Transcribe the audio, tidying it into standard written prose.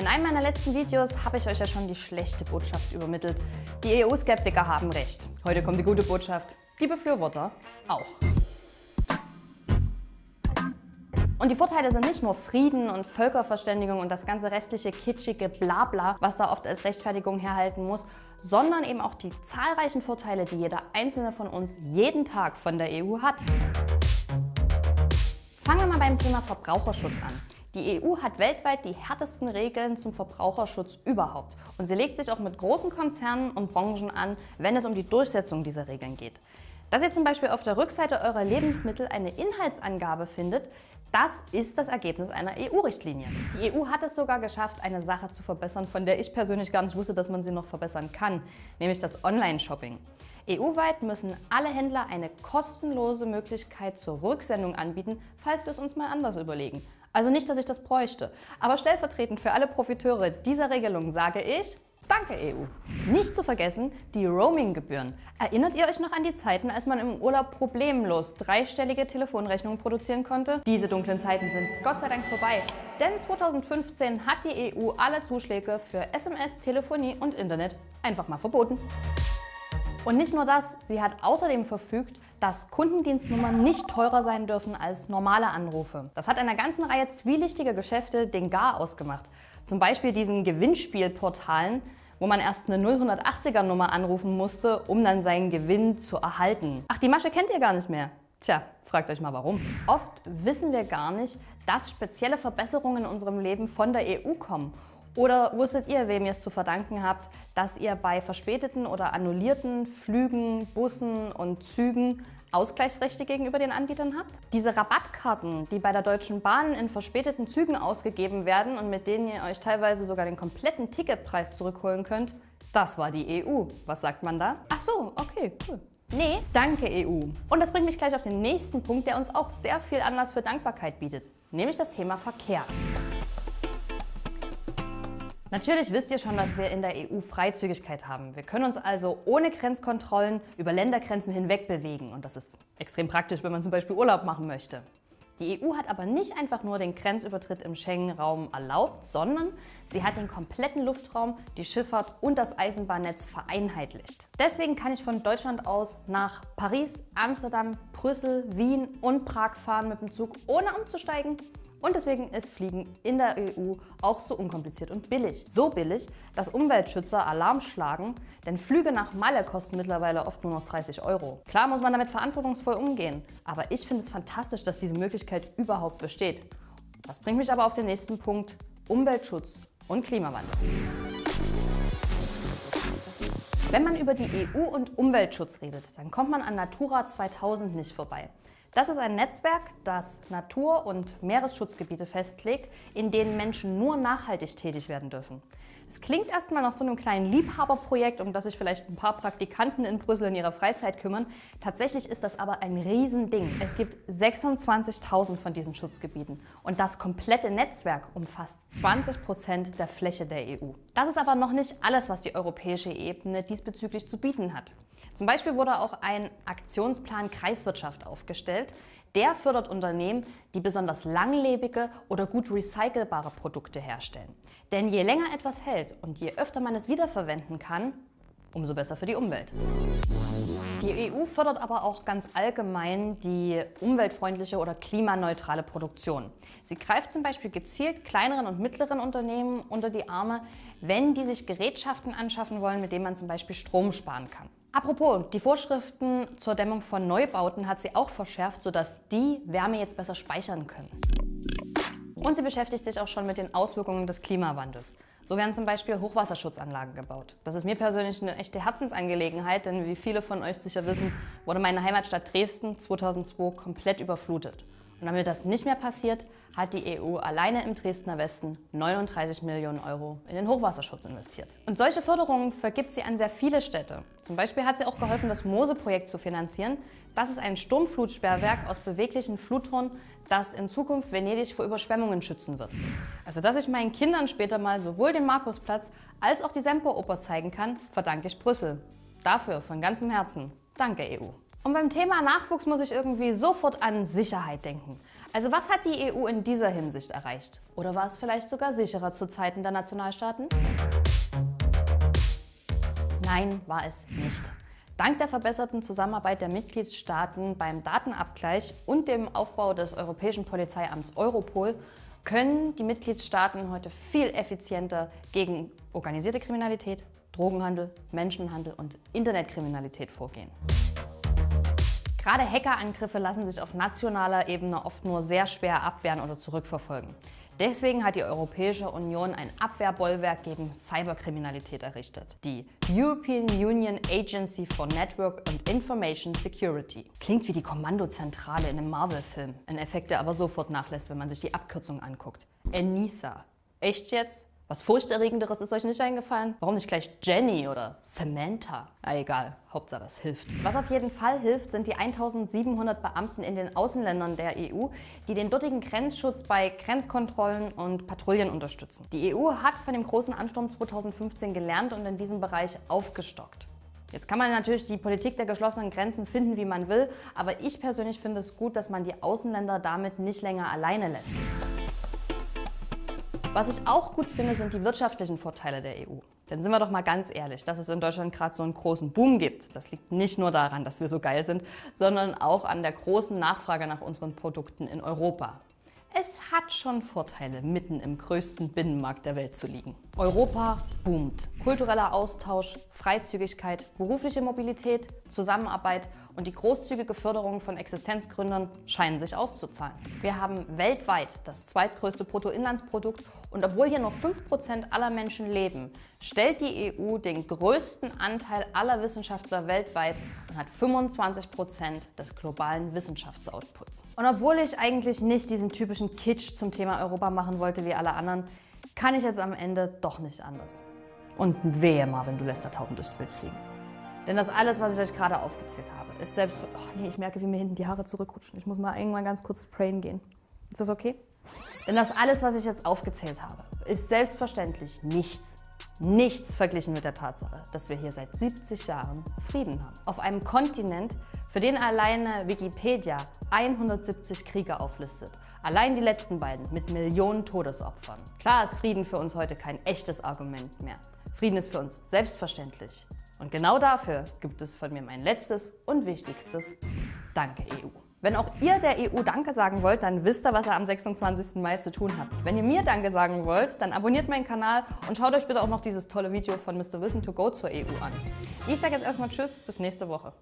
In einem meiner letzten Videos habe ich euch ja schon die schlechte Botschaft übermittelt. Die EU-Skeptiker haben recht. Heute kommt die gute Botschaft. Die Befürworter auch. Und die Vorteile sind nicht nur Frieden und Völkerverständigung und das ganze restliche kitschige Blabla, was da oft als Rechtfertigung herhalten muss, sondern eben auch die zahlreichen Vorteile, die jeder einzelne von uns jeden Tag von der EU hat. Fangen wir mal beim Thema Verbraucherschutz an. Die EU hat weltweit die härtesten Regeln zum Verbraucherschutz überhaupt und sie legt sich auch mit großen Konzernen und Branchen an, wenn es um die Durchsetzung dieser Regeln geht. Dass ihr zum Beispiel auf der Rückseite eurer Lebensmittel eine Inhaltsangabe findet, das ist das Ergebnis einer EU-Richtlinie. Die EU hat es sogar geschafft, eine Sache zu verbessern, von der ich persönlich gar nicht wusste, dass man sie noch verbessern kann, nämlich das Online-Shopping. EU-weit müssen alle Händler eine kostenlose Möglichkeit zur Rücksendung anbieten, falls wir es uns mal anders überlegen. Also nicht, dass ich das bräuchte, aber stellvertretend für alle Profiteure dieser Regelung sage ich: Danke EU! Nicht zu vergessen die Roaming-Gebühren. Erinnert ihr euch noch an die Zeiten, als man im Urlaub problemlos dreistellige Telefonrechnungen produzieren konnte? Diese dunklen Zeiten sind Gott sei Dank vorbei, denn 2015 hat die EU alle Zuschläge für SMS, Telefonie und Internet einfach mal verboten. Und nicht nur das, sie hat außerdem verfügt, dass Kundendienstnummern nicht teurer sein dürfen als normale Anrufe. Das hat einer ganzen Reihe zwielichtiger Geschäfte den Gar ausgemacht. Zum Beispiel diesen Gewinnspielportalen, wo man erst eine 080er-Nummer anrufen musste, um dann seinen Gewinn zu erhalten. Ach, die Masche kennt ihr gar nicht mehr. Tja, fragt euch mal warum. Oft wissen wir gar nicht, dass spezielle Verbesserungen in unserem Leben von der EU kommen. Oder wusstet ihr, wem ihr es zu verdanken habt, dass ihr bei verspäteten oder annullierten Flügen, Bussen und Zügen Ausgleichsrechte gegenüber den Anbietern habt? Diese Rabattkarten, die bei der Deutschen Bahn in verspäteten Zügen ausgegeben werden und mit denen ihr euch teilweise sogar den kompletten Ticketpreis zurückholen könnt, das war die EU. Was sagt man da? Ach so, okay, cool. Nee, danke EU. Und das bringt mich gleich auf den nächsten Punkt, der uns auch sehr viel Anlass für Dankbarkeit bietet, nämlich das Thema Verkehr. Natürlich wisst ihr schon, dass wir in der EU Freizügigkeit haben. Wir können uns also ohne Grenzkontrollen über Ländergrenzen hinweg bewegen. Und das ist extrem praktisch, wenn man zum Beispiel Urlaub machen möchte. Die EU hat aber nicht einfach nur den Grenzübertritt im Schengen-Raum erlaubt, sondern sie hat den kompletten Luftraum, die Schifffahrt und das Eisenbahnnetz vereinheitlicht. Deswegen kann ich von Deutschland aus nach Paris, Amsterdam, Brüssel, Wien und Prag fahren mit dem Zug, ohne umzusteigen. Und deswegen ist Fliegen in der EU auch so unkompliziert und billig. So billig, dass Umweltschützer Alarm schlagen, denn Flüge nach Malle kosten mittlerweile oft nur noch 30 €. Klar muss man damit verantwortungsvoll umgehen, aber ich finde es fantastisch, dass diese Möglichkeit überhaupt besteht. Das bringt mich aber auf den nächsten Punkt: Umweltschutz und Klimawandel. Wenn man über die EU und Umweltschutz redet, dann kommt man an Natura 2000 nicht vorbei. Das ist ein Netzwerk, das Natur- und Meeresschutzgebiete festlegt, in denen Menschen nur nachhaltig tätig werden dürfen. Es klingt erstmal nach so einem kleinen Liebhaberprojekt, um das sich vielleicht ein paar Praktikanten in Brüssel in ihrer Freizeit kümmern. Tatsächlich ist das aber ein Riesending. Es gibt 26.000 von diesen Schutzgebieten und das komplette Netzwerk umfasst 20% der Fläche der EU. Das ist aber noch nicht alles, was die europäische Ebene diesbezüglich zu bieten hat. Zum Beispiel wurde auch ein Aktionsplan Kreiswirtschaft aufgestellt. Der fördert Unternehmen, die besonders langlebige oder gut recycelbare Produkte herstellen. Denn je länger etwas hält und je öfter man es wiederverwenden kann, umso besser für die Umwelt. Die EU fördert aber auch ganz allgemein die umweltfreundliche oder klimaneutrale Produktion. Sie greift zum Beispiel gezielt kleineren und mittleren Unternehmen unter die Arme, wenn die sich Gerätschaften anschaffen wollen, mit denen man zum Beispiel Strom sparen kann. Apropos, die Vorschriften zur Dämmung von Neubauten hat sie auch verschärft, sodass die Wärme jetzt besser speichern können. Und sie beschäftigt sich auch schon mit den Auswirkungen des Klimawandels. So werden zum Beispiel Hochwasserschutzanlagen gebaut. Das ist mir persönlich eine echte Herzensangelegenheit, denn wie viele von euch sicher wissen, wurde meine Heimatstadt Dresden 2002 komplett überflutet. Und damit das nicht mehr passiert, hat die EU alleine im Dresdner Westen 39 Millionen € in den Hochwasserschutz investiert. Und solche Förderungen vergibt sie an sehr viele Städte. Zum Beispiel hat sie auch geholfen, das Mose-Projekt zu finanzieren. Das ist ein Sturmflutsperrwerk aus beweglichen Fluttoren, das in Zukunft Venedig vor Überschwemmungen schützen wird. Also dass ich meinen Kindern später mal sowohl den Markusplatz als auch die Semperoper zeigen kann, verdanke ich Brüssel. Dafür von ganzem Herzen. Danke EU. Und beim Thema Nachwuchs muss ich irgendwie sofort an Sicherheit denken. Also was hat die EU in dieser Hinsicht erreicht? Oder war es vielleicht sogar sicherer zu Zeiten der Nationalstaaten? Nein, war es nicht. Dank der verbesserten Zusammenarbeit der Mitgliedstaaten beim Datenabgleich und dem Aufbau des Europäischen Polizeiamts Europol können die Mitgliedstaaten heute viel effizienter gegen organisierte Kriminalität, Drogenhandel, Menschenhandel und Internetkriminalität vorgehen. Gerade Hackerangriffe lassen sich auf nationaler Ebene oft nur sehr schwer abwehren oder zurückverfolgen. Deswegen hat die Europäische Union ein Abwehrbollwerk gegen Cyberkriminalität errichtet. Die European Union Agency for Network and Information Security. Klingt wie die Kommandozentrale in einem Marvel-Film. Ein Effekt, der aber sofort nachlässt, wenn man sich die Abkürzung anguckt. ENISA. Echt jetzt? Was Furchterregenderes ist euch nicht eingefallen? Warum nicht gleich Jenny oder Samantha? Na egal, Hauptsache es hilft. Was auf jeden Fall hilft, sind die 1700 Beamten in den Außenländern der EU, die den dortigen Grenzschutz bei Grenzkontrollen und Patrouillen unterstützen. Die EU hat von dem großen Ansturm 2015 gelernt und in diesem Bereich aufgestockt. Jetzt kann man natürlich die Politik der geschlossenen Grenzen finden, wie man will, aber ich persönlich finde es gut, dass man die Außenländer damit nicht länger alleine lässt. Was ich auch gut finde, sind die wirtschaftlichen Vorteile der EU. Denn sind wir doch mal ganz ehrlich, dass es in Deutschland gerade so einen großen Boom gibt, das liegt nicht nur daran, dass wir so geil sind, sondern auch an der großen Nachfrage nach unseren Produkten in Europa. Es hat schon Vorteile, mitten im größten Binnenmarkt der Welt zu liegen. Europa boomt. Kultureller Austausch, Freizügigkeit, berufliche Mobilität, Zusammenarbeit und die großzügige Förderung von Existenzgründern scheinen sich auszuzahlen. Wir haben weltweit das zweitgrößte Bruttoinlandsprodukt und obwohl hier nur 5% aller Menschen leben, stellt die EU den größten Anteil aller Wissenschaftler weltweit und hat 25% des globalen Wissenschaftsoutputs. Und obwohl ich eigentlich nicht diesen typischen Kitsch zum Thema Europa machen wollte wie alle anderen, kann ich jetzt am Ende doch nicht anders. Und wehe, Marvin, du lässt da Tauben durchs Bild fliegen. Denn das alles, was ich euch gerade aufgezählt habe, ist selbst... Oh nee, ich merke, wie mir hinten die Haare zurückrutschen. Ich muss mal irgendwann ganz kurz sprayen gehen. Ist das okay? Denn das alles, was ich jetzt aufgezählt habe, ist selbstverständlich nichts. Nichts verglichen mit der Tatsache, dass wir hier seit 70 Jahren Frieden haben. Auf einem Kontinent, für den alleine Wikipedia 170 Kriege auflistet. Allein die letzten beiden mit Millionen Todesopfern. Klar ist Frieden für uns heute kein echtes Argument mehr. Frieden ist für uns selbstverständlich. Und genau dafür gibt es von mir mein letztes und wichtigstes Danke EU. Wenn auch ihr der EU Danke sagen wollt, dann wisst ihr, was ihr am 26. Mai zu tun habt. Wenn ihr mir Danke sagen wollt, dann abonniert meinen Kanal und schaut euch bitte auch noch dieses tolle Video von MrWissen2Go zur EU an. Ich sage jetzt erstmal Tschüss, bis nächste Woche.